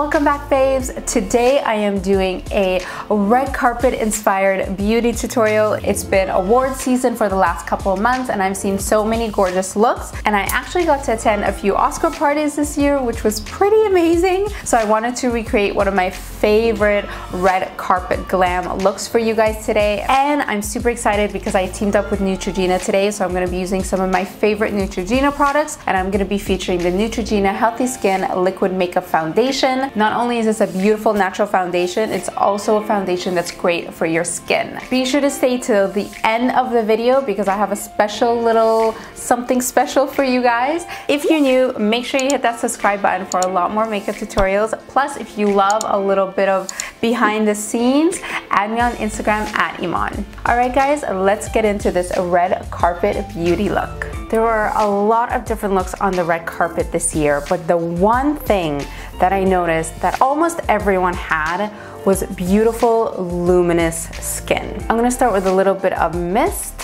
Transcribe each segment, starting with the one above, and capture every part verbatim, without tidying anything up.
welcome back, babes. Today I am doing a red carpet inspired beauty tutorial. It's been award season for the last couple of months and I've seen so many gorgeous looks, and I actually got to attend a few Oscar parties this year, which was pretty amazing. So I wanted to recreate one of my favorite red carpet glam looks for you guys today, and I'm super excited because I teamed up with Neutrogena today. So I'm going to be using some of my favorite Neutrogena products, and I'm going to be featuring the Neutrogena Healthy Skin Liquid Makeup Foundation. Not only is this a beautiful natural foundation, it's also a foundation that's great for your skin. Be sure to stay till the end of the video because I have a special little something special for you guys. If you're new, make sure you hit that subscribe button for a lot more makeup tutorials. Plus, if you love a little bit of behind the scenes, add me on Instagram at Eman. Alright guys, let's get into this red carpet beauty look. There were a lot of different looks on the red carpet this year, but the one thing that I noticed that almost everyone had was beautiful, luminous skin. I'm gonna start with a little bit of mist.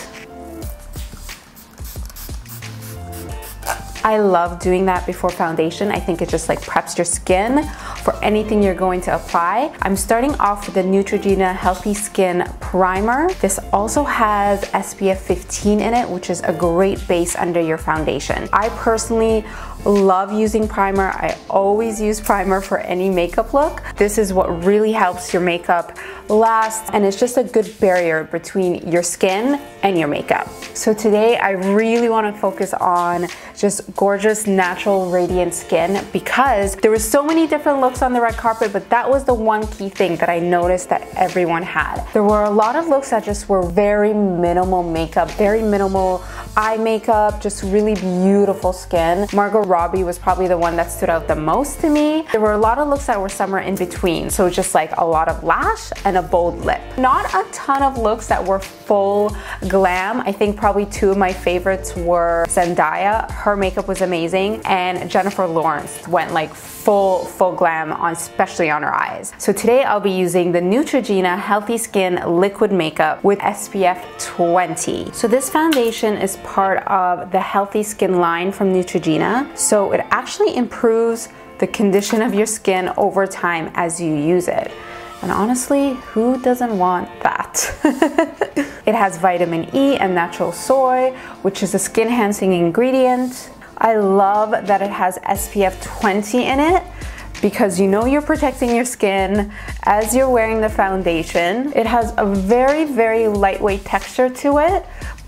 I love doing that before foundation. I think it just like preps your skin for anything you're going to apply. I'm starting off with the Neutrogena Healthy Skin Primer. This also has S P F fifteen in it, which is a great base under your foundation. I personally love using primer. I always use primer for any makeup look. This is what really helps your makeup last, and it's just a good barrier between your skin and your makeup. So today I really want to focus on just gorgeous, natural, radiant skin because there were so many different looks on the red carpet, but that was the one key thing that I noticed that everyone had. There were a lot of looks that just were very minimal makeup, very minimal eye makeup, just really beautiful skin. Margot Robbie was probably the one that stood out the most to me. There were a lot of looks that were somewhere in between, so just like a lot of lash and a bold lip. Not a ton of looks that were full glam. I think probably two of my favorites were Zendaya. Her makeup was amazing, and Jennifer Lawrence went like full, full glam on, especially on her eyes. So today I'll be using the Neutrogena Healthy Skin Liquid Makeup with S P F twenty. So this foundation is part of the Healthy Skin line from Neutrogena. So it actually improves the condition of your skin over time as you use it. And honestly, who doesn't want that? It has vitamin E and natural soy, which is a skin enhancing ingredient. I love that it has S P F twenty in it because you know you're protecting your skin as you're wearing the foundation. It has a very, very lightweight texture to it,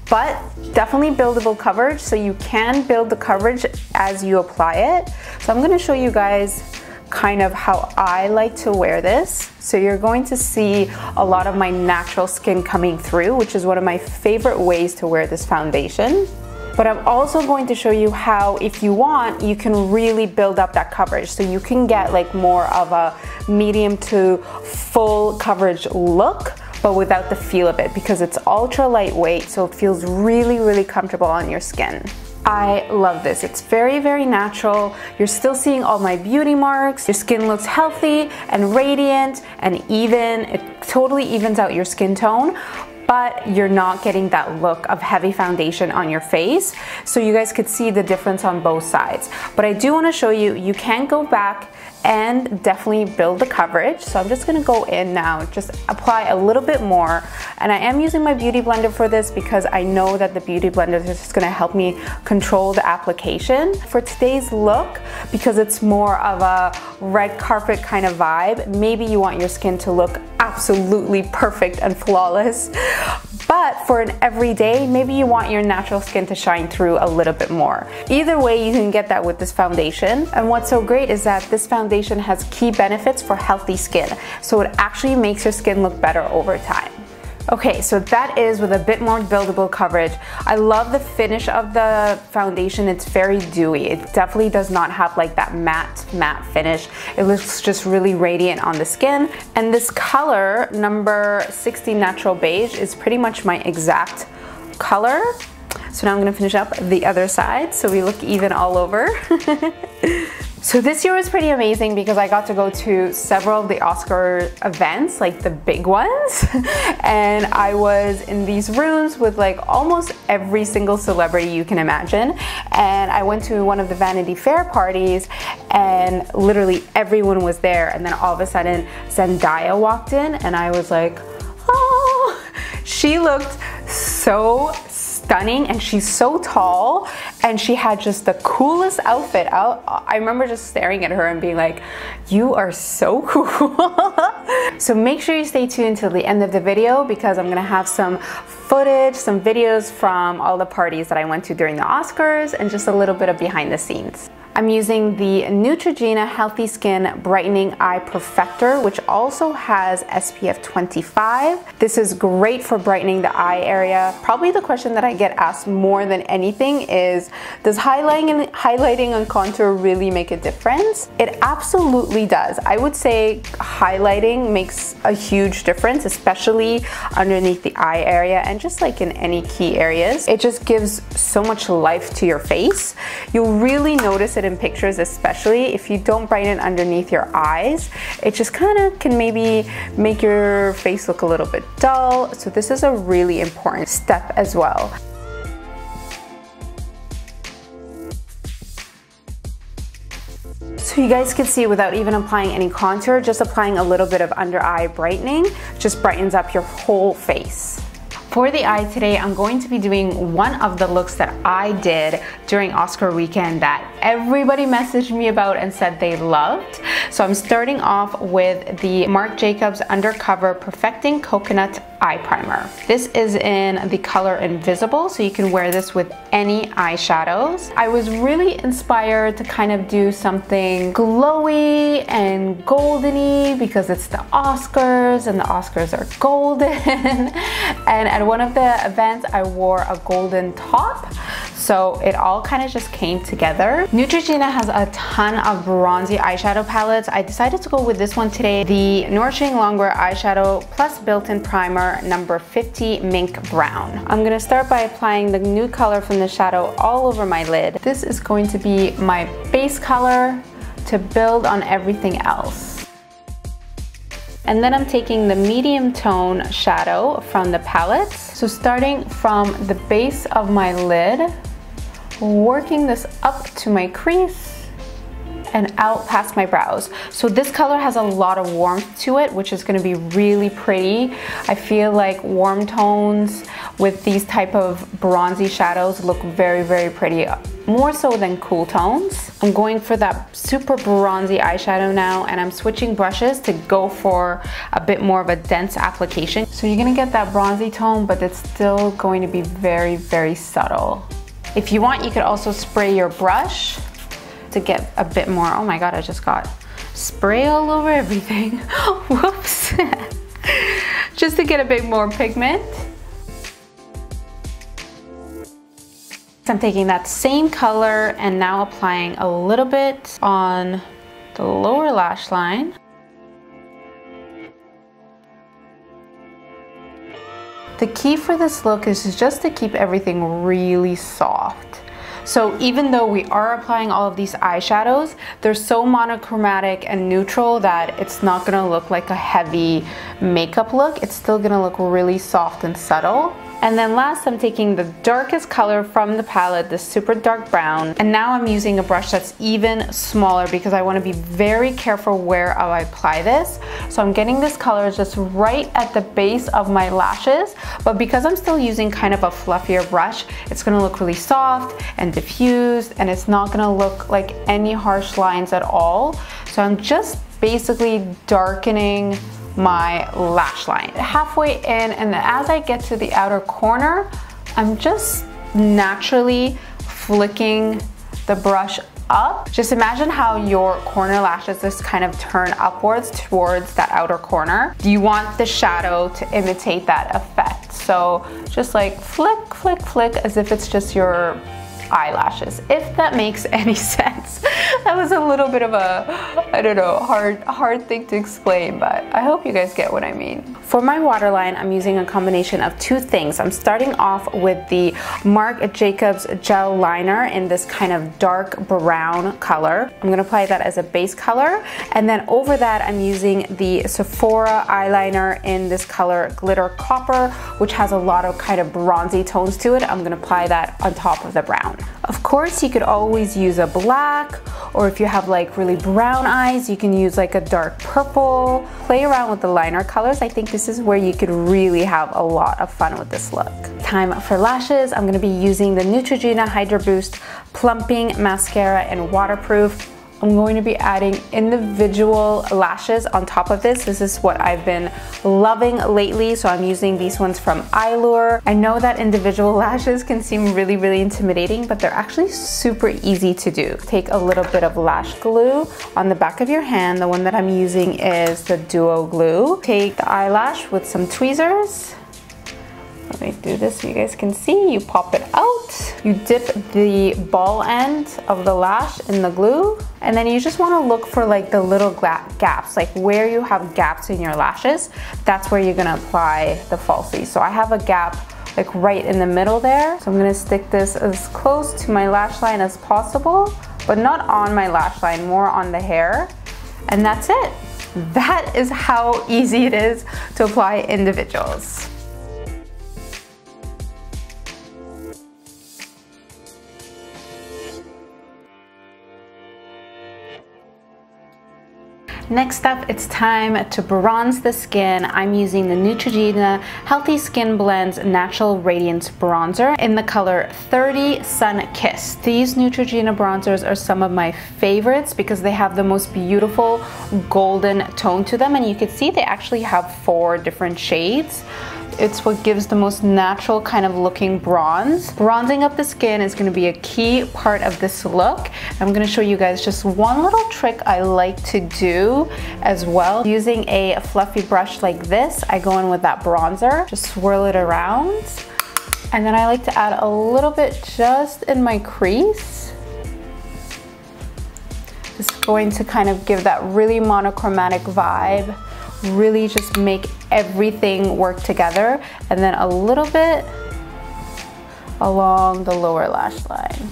but definitely buildable coverage, so you can build the coverage as you apply it. So I'm gonna show you guys kind of how I like to wear this. So you're going to see a lot of my natural skin coming through, which is one of my favorite ways to wear this foundation. But I'm also going to show you how, if you want, you can really build up that coverage. So you can get like more of a medium to full coverage look, but without the feel of it because it's ultra lightweight. So it feels really, really comfortable on your skin. I love this. It's very, very natural. You're still seeing all my beauty marks. Your skin looks healthy and radiant and even. It totally evens out your skin tone, but you're not getting that look of heavy foundation on your face. So you guys could see the difference on both sides. But I do want to show you, you can go back and definitely build the coverage. So I'm just gonna go in now, just apply a little bit more. And I am using my beauty blender for this because I know that the beauty blender is just gonna help me control the application. For today's look, because it's more of a red carpet kind of vibe, maybe you want your skin to look absolutely perfect and flawless. But for an everyday, maybe you want your natural skin to shine through a little bit more. Either way, you can get that with this foundation. And what's so great is that this foundation has key benefits for healthy skin. So it actually makes your skin look better over time. Okay, so that is with a bit more buildable coverage. I love the finish of the foundation. It's very dewy. It definitely does not have like that matte, matte finish. It looks just really radiant on the skin. And this color, number sixty Natural Beige, is pretty much my exact color. So now I'm gonna finish up the other side so we look even all over. So this year was pretty amazing because I got to go to several of the Oscar events, like the big ones, and I was in these rooms with like almost every single celebrity you can imagine. And I went to one of the Vanity Fair parties, and literally everyone was there. And then all of a sudden Zendaya walked in and I was like, oh, she looked so stunning, and she's so tall, and she had just the coolest outfit out. I remember just staring at her and being like, you are so cool. So make sure you stay tuned till the end of the video, because I'm gonna have some footage, some videos from all the parties that I went to during the Oscars, and just a little bit of behind the scenes. I'm using the Neutrogena Healthy Skin Brightening Eye Perfector, which also has S P F twenty-five. This is great for brightening the eye area. Probably the question that I get asked more than anything is, does highlighting and, highlighting and contour really make a difference? It absolutely does. I would say highlighting makes a huge difference, especially underneath the eye area and just like in any key areas. It just gives so much life to your face. You'll really notice it in pictures, especially if you don't brighten underneath your eyes. It just kind of can maybe make your face look a little bit dull, so this is a really important step as well. So you guys can see, without even applying any contour, just applying a little bit of under eye brightening just brightens up your whole face. For the eye today, I'm going to be doing one of the looks that I did during Oscar weekend that everybody messaged me about and said they loved. So I'm starting off with the Marc Jacobs Undercover Perfecting Coconut Eye Primer. This is in the color Invisible, so you can wear this with any eyeshadows. I was really inspired to kind of do something glowy and goldeny, because it's the Oscars and the Oscars are golden. and At one of the events, I wore a golden top, so it all kind of just came together. Neutrogena has a ton of bronzy eyeshadow palettes. I decided to go with this one today, the Nourishing Longwear Eyeshadow Plus Built-in Primer number fifty Mink Brown. I'm gonna start by applying the nude color from the shadow all over my lid. This is going to be my base color to build on everything else. And then I'm taking the medium tone shadow from the palette. So starting from the base of my lid, working this up to my crease and out past my brows. So this color has a lot of warmth to it, which is gonna be really pretty. I feel like warm tones with these type of bronzy shadows look very, very pretty, more so than cool tones. I'm going for that super bronzy eyeshadow now, and I'm switching brushes to go for a bit more of a dense application. So you're gonna get that bronzy tone, but it's still going to be very, very subtle. If you want, you could also spray your brush to get a bit more. Oh my God, I just got spray all over everything. Whoops. Just to get a bit more pigment. I'm taking that same color and now applying a little bit on the lower lash line. The key for this look is just to keep everything really soft. So even though we are applying all of these eyeshadows, they're so monochromatic and neutral that it's not gonna look like a heavy makeup look. It's still gonna look really soft and subtle. And then last, I'm taking the darkest color from the palette, this super dark brown, and now I'm using a brush that's even smaller because I want to be very careful where I apply this. So I'm getting this color just right at the base of my lashes, but because I'm still using kind of a fluffier brush, it's going to look really soft and diffused, and it's not going to look like any harsh lines at all. So I'm just basically darkening my lash line halfway in, and then as I get to the outer corner, I'm just naturally flicking the brush up. Just imagine how your corner lashes just kind of turn upwards towards that outer corner. You want the shadow to imitate that effect, so just like flick, flick, flick, as if it's just your eyelashes, if that makes any sense. That was a little bit of a, I don't know, hard hard thing to explain, but I hope you guys get what I mean. For my waterline, I'm using a combination of two things. I'm starting off with the Marc Jacobs Gel Liner in this kind of dark brown color. I'm gonna apply that as a base color, and then over that I'm using the Sephora eyeliner in this color Glitter Copper, which has a lot of kind of bronzy tones to it. I'm gonna apply that on top of the brown. Of course, you could always use a black, or if you have like really brown eyes, you can use like a dark purple. Play around with the liner colors. I think this is where you could really have a lot of fun with this look. Time for lashes. I'm gonna be using the Neutrogena Hydro Boost Plumping Mascara and Waterproof. I'm going to be adding individual lashes on top of this. This is what I've been loving lately, so I'm using these ones from Eylure. I know that individual lashes can seem really, really intimidating, but they're actually super easy to do. Take a little bit of lash glue on the back of your hand. The one that I'm using is the Duo Glue. Take the eyelash with some tweezers. Let me do this so you guys can see. You pop it out. You dip the ball end of the lash in the glue. And then you just wanna look for like the little gaps, like where you have gaps in your lashes, that's where you're gonna apply the falsies. So I have a gap like right in the middle there. So I'm gonna stick this as close to my lash line as possible, but not on my lash line, more on the hair. And that's it. That is how easy it is to apply individuals. Next up, it's time to bronze the skin. I'm using the Neutrogena Healthy Skin Blends Natural Radiance Bronzer in the color thirty Sun Kiss. These Neutrogena bronzers are some of my favorites because they have the most beautiful golden tone to them, and you can see they actually have four different shades. It's what gives the most natural kind of looking bronze. Bronzing up the skin is gonna be a key part of this look. I'm gonna show you guys just one little trick I like to do as well. Using a fluffy brush like this, I go in with that bronzer, just swirl it around. And then I like to add a little bit just in my crease. Just going to kind of give that really monochromatic vibe. Really just make everything work together, and then a little bit along the lower lash line.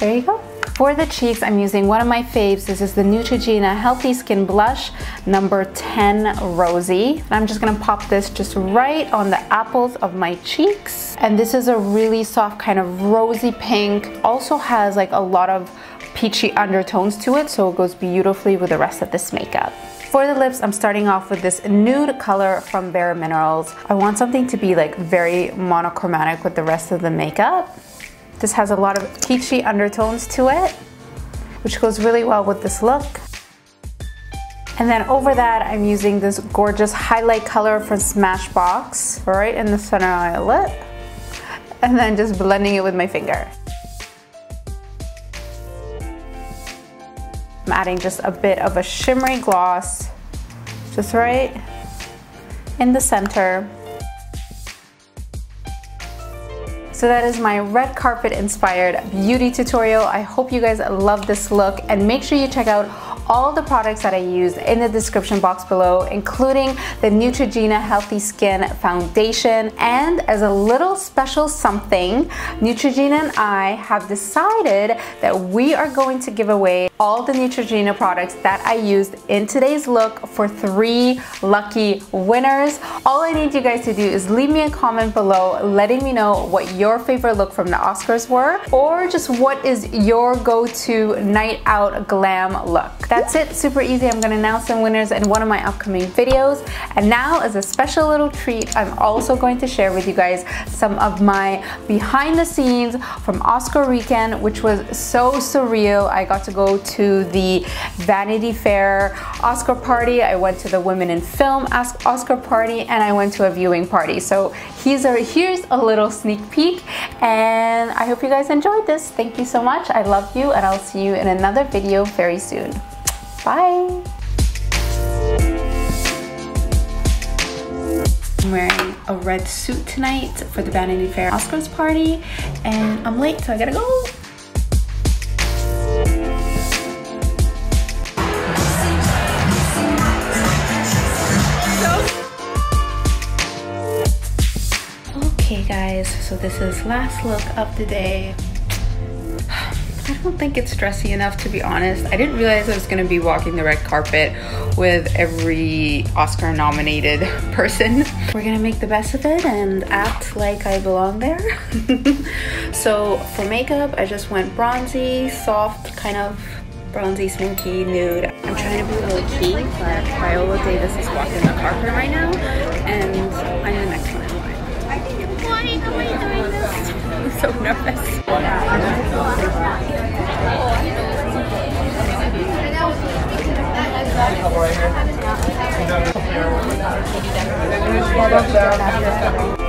There you go. For the cheeks, I'm using one of my faves. This is the Neutrogena Healthy Skin Blush number ten Rosy. And I'm just gonna pop this just right on the apples of my cheeks. And this is a really soft kind of rosy pink. Also has like a lot of peachy undertones to it, so it goes beautifully with the rest of this makeup. For the lips, I'm starting off with this nude color from Bare Minerals. I want something to be like very monochromatic with the rest of the makeup. This has a lot of peachy undertones to it, which goes really well with this look. And then over that, I'm using this gorgeous highlight color from Smashbox, right in the center of my lip, and then just blending it with my finger. I'm adding just a bit of a shimmery gloss, just right in the center. So that is my red carpet inspired beauty tutorial. I hope you guys love this look, and make sure you check out all the products that I used in the description box below, including the Neutrogena Healthy Skin Foundation. And as a little special something, Neutrogena and I have decided that we are going to give away all the Neutrogena products that I used in today's look for three lucky winners. All I need you guys to do is leave me a comment below letting me know what your favorite look from the Oscars were, or just what is your go-to night out glam look. That's it, super easy. I'm gonna announce some winners in one of my upcoming videos. And now, as a special little treat, I'm also going to share with you guys some of my behind the scenes from Oscar weekend, which was so surreal. I got to go to the Vanity Fair Oscar party, I went to the Women in Film Oscar party, and I went to a viewing party. So here's a, here's a little sneak peek, and I hope you guys enjoyed this. Thank you so much, I love you, and I'll see you in another video very soon. Bye. I'm wearing a red suit tonight for the Vanity Fair Oscars party, and I'm late, so I gotta go. Okay guys, so this is last look of the day. I don't think it's dressy enough, to be honest. I didn't realize I was gonna be walking the red carpet with every Oscar nominated person. We're gonna make the best of it and act like I belong there. So for makeup, I just went bronzy, soft, kind of bronzy, sminky, nude. I'm trying to be low key, but Viola Davis is walking the carpet right now, and I'm the next one. Why am I doing this? I'm so nervous. Yeah.